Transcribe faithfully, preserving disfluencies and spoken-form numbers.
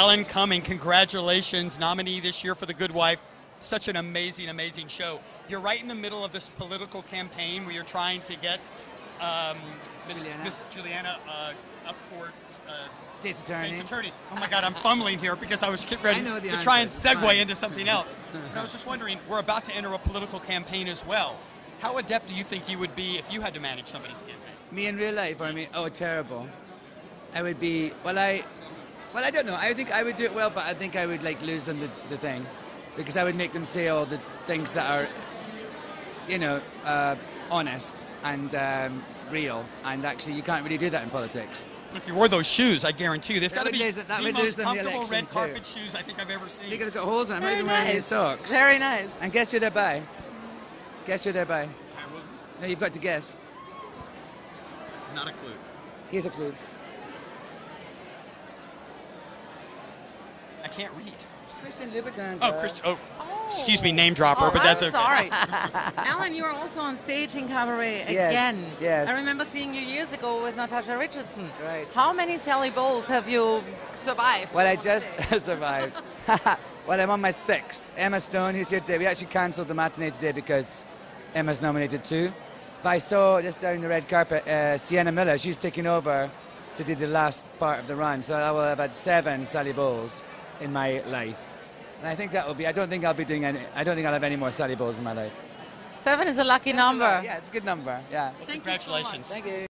Alan Cumming, congratulations, nominee this year for The Good Wife. Such an amazing, amazing show. You're right in the middle of this political campaign where you're trying to get um, Miss Juliana, Miss Juliana uh, up for uh, state's attorney. State's attorney. Oh my God, I'm fumbling here because I was getting ready to answer. Try and segue into something else. And I was just wondering, we're about to enter a political campaign as well. How adept do you think you would be if you had to manage somebody's campaign? Me in real life, I mean, oh, terrible. I would be, well, I, well, I don't know. I think I would do it well, but I think I would like lose them the, the thing, because I would make them say all the things that are, you know, uh, honest and um, real. And actually, you can't really do that in politics. If you wore those shoes, I guarantee you, they've got to be the most comfortable red carpet shoes I think I've ever seen. They've got holes in them. I'm not even wearing any socks. Very nice. And guess who they're by? Guess who they're by? I wouldn't. No, you've got to guess. Not a clue. Here's a clue. I can't read. Christian Liberton. Oh, Christian. Oh. oh, excuse me, name dropper, oh, but that's okay. Sorry. Alan, you were also on stage in Cabaret again. Yes, yes. I remember seeing you years ago with Natasha Richardson. Right. How many Sally Bowles have you survived? Well, I just survived. Well, I'm on my sixth. Emma Stone, who's here today. We actually cancelled the matinee today because Emma's nominated too. But I saw just down the red carpet, uh, Sienna Miller. She's taking over to do the last part of the run. So I will have had seven Sally Bowles in my life. And I think that will be, I don't think I'll be doing any, I don't think I'll have any more Sally Bowles in my life. Seven is a lucky Seven number. Is a, yeah, it's a good number, yeah. Thank Congratulations. You so much. Thank you.